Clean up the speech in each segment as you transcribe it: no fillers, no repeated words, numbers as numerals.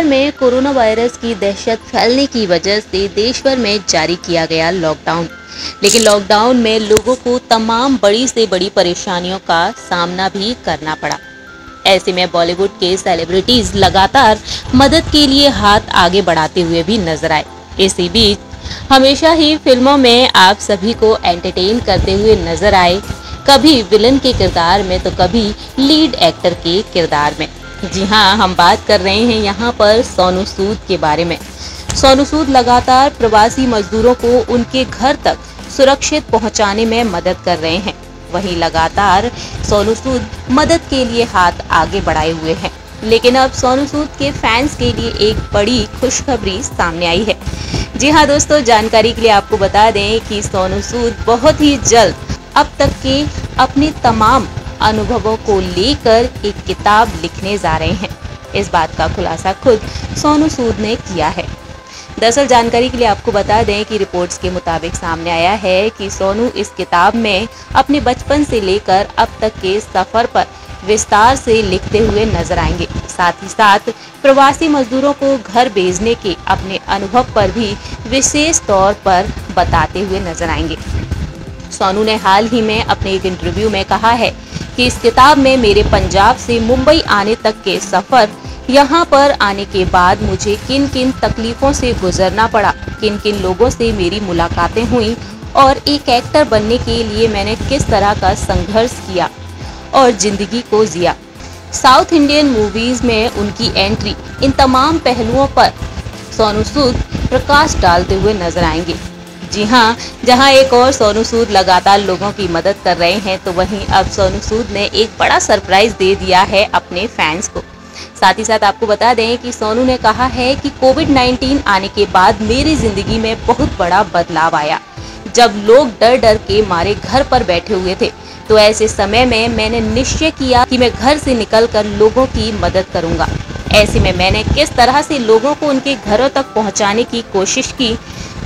भर में corona virus की दहशत फैलने की वजह से देश भर में जारी किया गया लॉकडाउन, लेकिन लॉकडाउन में लोगों को तमाम बड़ी से बड़ी परेशानियों का सामना भी करना पड़ा। ऐसे में बॉलीवुड के सेलिब्रिटीज लगातार मदद के लिए हाथ आगे बढ़ाते हुए भी नजर आए। इसी बीच हमेशा ही फिल्मों में आप सभी को एंटरटेन करते हुए नजर आए, कभी विलन के किरदार में तो कभी लीड एक्टर के किरदार में। जी हाँ, हम बात कर रहे हैं यहाँ पर सोनू सूद के बारे में। सोनू सूद लगातार प्रवासी मजदूरों को उनके घर तक सुरक्षित पहुँचाने में मदद कर रहे हैं। वहीं लगातार सोनू सूद मदद के लिए हाथ आगे बढ़ाए हुए हैं, लेकिन अब सोनू सूद के फैंस के लिए एक बड़ी खुशखबरी सामने आई है। जी हाँ दोस्तों, जानकारी के लिए आपको बता दें कि सोनू सूद बहुत ही जल्द अब तक के अपने तमाम अनुभवों को लेकर एक किताब लिखने जा रहे हैं। इस बात का खुलासा खुद सोनू सूद ने किया है। दरअसल जानकारी के लिए आपको बता दें कि रिपोर्ट्स के मुताबिक सामने आया है कि सोनू इस किताब में अपने बचपन से लेकर अब तक के सफर पर विस्तार से लिखते हुए नजर आएंगे। साथ ही साथ प्रवासी मजदूरों को घर भेजने के अपने अनुभव पर भी विशेष तौर पर बताते हुए नजर आएंगे। सोनू ने हाल ही में अपने एक इंटरव्यू में कहा है कि इस किताब में मेरे पंजाब से मुंबई आने तक के सफर, यहाँ पर आने के बाद मुझे किन किन तकलीफों से गुजरना पड़ा, किन किन लोगों से मेरी मुलाकातें हुई और एक एक्टर बनने के लिए मैंने किस तरह का संघर्ष किया और जिंदगी को जिया। साउथ इंडियन मूवीज में उनकी एंट्री, इन तमाम पहलुओं पर सोनू सूद प्रकाश डालते हुए नजर आएंगे। जी हाँ, जहाँ एक और सोनू सूद लगातार लोगों की मदद कर रहे हैं, तो वहीं अब सोनू सूद ने एक बड़ा सरप्राइज दे दिया है अपने फैंस को। साथ ही साथ आपको बता दें कि सोनू ने कहा है कि कोविड 19 आने के बाद मेरी जिंदगी में बहुत बड़ा बदलाव आया। जब लोग डर डर के मारे घर पर बैठे हुए थे, तो ऐसे समय में मैंने निश्चय किया कि मैं घर से निकलकर लोगों की मदद करूंगा। ऐसे में मैंने किस तरह से लोगों को उनके घरों तक पहुँचाने की कोशिश की,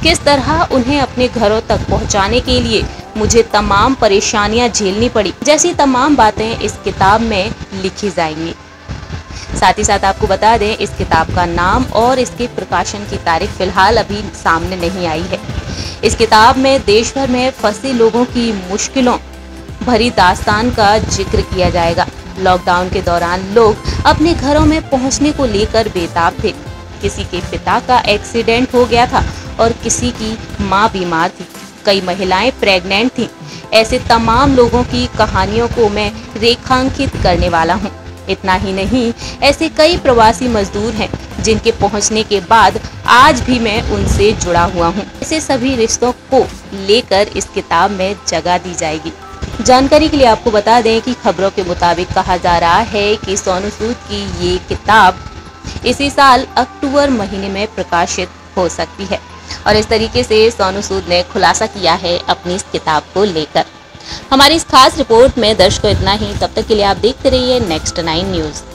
किस तरह उन्हें अपने घरों तक पहुँचाने के लिए मुझे तमाम परेशानियाँ झेलनी पड़ी, जैसी तमाम बातें इस किताब में लिखी जाएंगी। साथ ही साथ आपको बता दें, इस किताब का नाम और इसके प्रकाशन की तारीख फिलहाल अभी सामने नहीं आई है। इस किताब में देश भर में फंसे लोगों की मुश्किलों भरी दास्तान का जिक्र किया जाएगा। लॉकडाउन के दौरान लोग अपने घरों में पहुंचने को लेकर बेताब थे। किसी के पिता का एक्सीडेंट हो गया था और किसी की माँ बीमार थी, कई महिलाएं प्रेग्नेंट थीं। ऐसे तमाम लोगों की कहानियों को मैं रेखांकित करने वाला हूँ। इतना ही नहीं, ऐसे कई प्रवासी मजदूर हैं जिनके पहुंचने के बाद आज भी मैं उनसे जुड़ा हुआ हूं। ऐसे सभी रिश्तों को लेकर इस किताब में जगह दी जाएगी। जानकारी के लिए आपको बता दें कि खबरों के मुताबिक कहा जा रहा है कि सोनू सूद की ये किताब इसी साल अक्टूबर महीने में प्रकाशित हो सकती है। और इस तरीके से सोनू सूद ने खुलासा किया है अपनी इस किताब को लेकर। हमारी इस खास रिपोर्ट में दर्शकों इतना ही। तब तक के लिए आप देखते रहिए नेक्स्ट 9 न्यूज़।